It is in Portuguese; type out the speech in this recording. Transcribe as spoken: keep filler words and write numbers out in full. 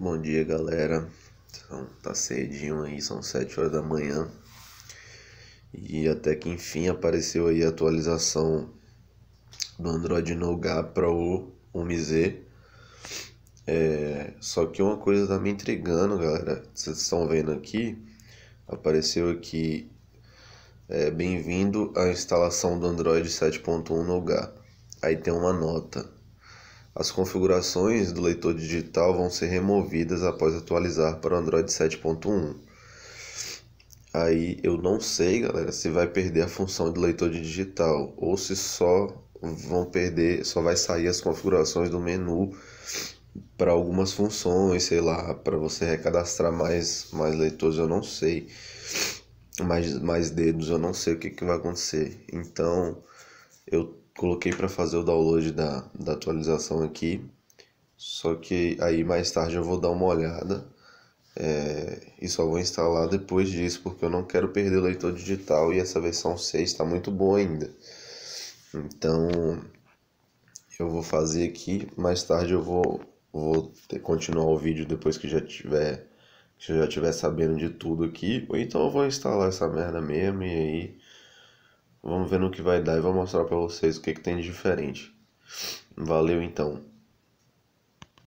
Bom dia, galera. Então, tá cedinho aí, são sete horas da manhã. E até que enfim apareceu aí a atualização do Android Nougat para o Umi Z. É, só que uma coisa tá me intrigando, galera. Vocês estão vendo aqui, apareceu aqui é, bem-vindo à instalação do Android sete ponto um Nougat. Aí tem uma nota. As configurações do leitor digital vão ser removidas após atualizar para o Android sete ponto um. Aí eu não sei, galera, se vai perder a função do leitor de digital ou se só vão perder, só vai sair as configurações do menu para algumas funções, sei lá, para você recadastrar mais mais leitores, eu não sei. Mais mais dedos, eu não sei o que que vai acontecer. Então, eu coloquei para fazer o download da, da atualização aqui, só que aí mais tarde eu vou dar uma olhada é, e só vou instalar depois disso, porque eu não quero perder o leitor digital e essa versão seis está muito boa ainda. Então eu vou fazer aqui, mais tarde eu vou, vou ter, continuar o vídeo depois que já tiver, que já tiver sabendo de tudo aqui, ou então eu vou instalar essa merda mesmo e aí vamos ver no que vai dar e vou mostrar pra vocês o que que tem de diferente. Valeu então.